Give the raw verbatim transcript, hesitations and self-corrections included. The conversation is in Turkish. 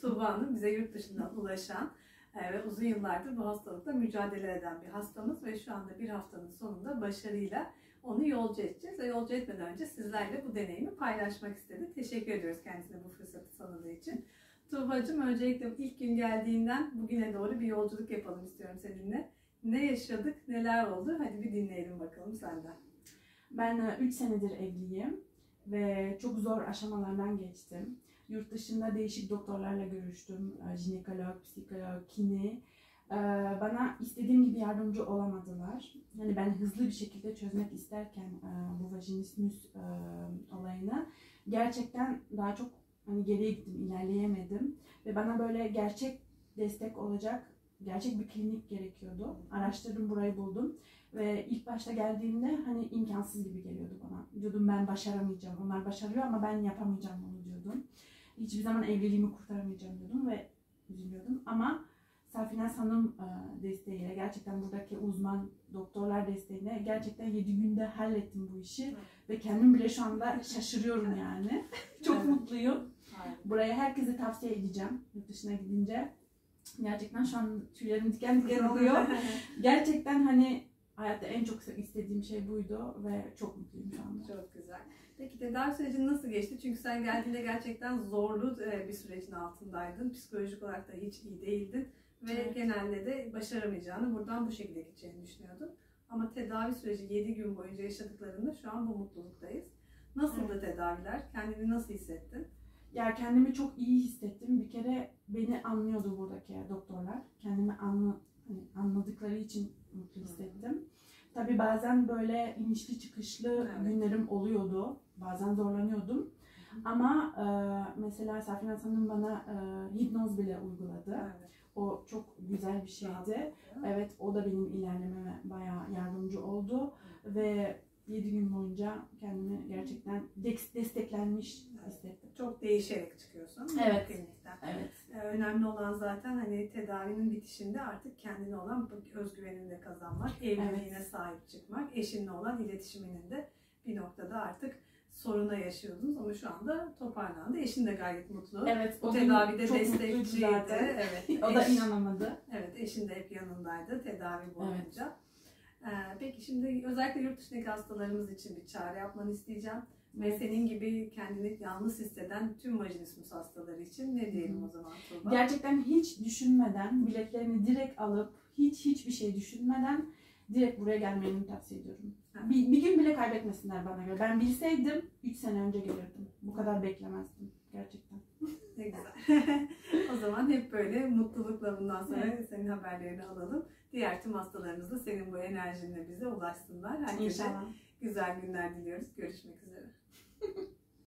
Tuğba'nın bize yurt dışından ulaşan ve uzun yıllardır bu hastalıkla mücadele eden bir hastamız ve şu anda bir haftanın sonunda başarıyla onu yolcu edeceğiz ve yolcu etmeden önce sizlerle bu deneyimi paylaşmak istedi. Teşekkür ediyoruz kendisine bu fırsatı tanıdığı için. Tuğba'cığım, öncelikle ilk gün geldiğinden bugüne doğru bir yolculuk yapalım istiyorum seninle. Ne yaşadık, neler oldu? Hadi bir dinleyelim bakalım senden. Ben üç senedir evliyim ve çok zor aşamalardan geçtim. Yurt dışında değişik doktorlarla görüştüm. Jinekolog, psikolog, kine. Bana istediğim gibi yardımcı olamadılar. Yani ben hızlı bir şekilde çözmek isterken bu vajinismus olayını gerçekten daha çok hani geriye gittim, ilerleyemedim. Ve bana böyle gerçek destek olacak, gerçek bir klinik gerekiyordu. Araştırdım, burayı buldum. Ve ilk başta geldiğimde hani imkansız gibi geliyordu bana. Diyordum ben başaramayacağım, onlar başarıyor ama ben yapamayacağım bunu diyordum. Hiçbir zaman evliliğimi kurtaramayacağım diyordum ve üzülüyordum. Ama Safinaz Hanım desteğiyle, gerçekten buradaki uzman doktorlar desteğiyle gerçekten yedi günde hallettim bu işi. Evet. Ve kendim bile şu anda şaşırıyorum yani. Çok evet. Mutluyum. Evet. Buraya herkese tavsiye edeceğim yurt dışına gidince. Gerçekten şu an tüylerim diken diken oluyor. Gerçekten hani hayatta en çok istediğim şey buydu ve çok mutluyum şu anda. Çok güzel. Peki tedavi sürecin nasıl geçti? Çünkü sen geldiğinde gerçekten zorlu bir sürecin altındaydın. Psikolojik olarak da hiç iyi değildin. Ve evet. Genelde de başaramayacağını, buradan bu şekilde gideceğini düşünüyordum. Ama tedavi süreci yedi gün boyunca yaşadıklarında şu an bu mutluluktayız. Nasıldı evet. Tedaviler? Kendini nasıl hissettin? Ya kendimi çok iyi hissettim. Bir kere beni anlıyordu buradaki doktorlar. Kendimi anla, hani anladıkları için mutlu hissettim. Hı. Tabii bazen böyle inişli çıkışlı evet. Günlerim oluyordu. Bazen zorlanıyordum. Hı. Ama e, mesela Safinaz Hanım bana e, hipnoz bile uyguladı. Evet. O çok güzel bir şeydi. Evet, o da benim ilerlememe bayağı yardımcı oldu. Ve yedi gün boyunca kendimi gerçekten desteklenmiş hissettim. Çok değişerek çıkıyorsun. Evet. Evet. Ee, önemli olan zaten hani tedavinin bitişinde artık kendine olan özgüvenini de kazanmak, evliliğine evet. Sahip çıkmak, eşinle olan iletişiminin de bir noktada artık soruna yaşıyordunuz ama şu anda toparlandı. Eşin de gayet mutlu. Evet, o tedavide destekleyiciydi. Evet, o da eş, inanamadı. Evet, eşin de hep yanındaydı tedavi boyunca. Evet. Ee, peki şimdi özellikle yurt dışındaki hastalarımız için bir çağrı yapmanı isteyeceğim. Evet. Ve senin gibi kendini yalnız hisseden tüm vajinismus hastaları için ne diyelim o zaman Tuğba? Gerçekten hiç düşünmeden, biletlerini direkt alıp, hiç hiçbir şey düşünmeden direkt buraya gelmeni tavsiye ediyorum. Evet. Bir, bir gün bile kaybetmesinler bana göre. Ben bilseydim üç sene önce gelirdim. Bu kadar beklemezdim. Gerçekten. Ne güzel. O zaman hep böyle mutlulukla bundan sonra evet. Senin haberlerini alalım. Diğer tüm hastalarımız da senin bu enerjinle bize ulaşsınlar. Herkese İnşallah. Güzel günler diliyoruz. Görüşmek üzere.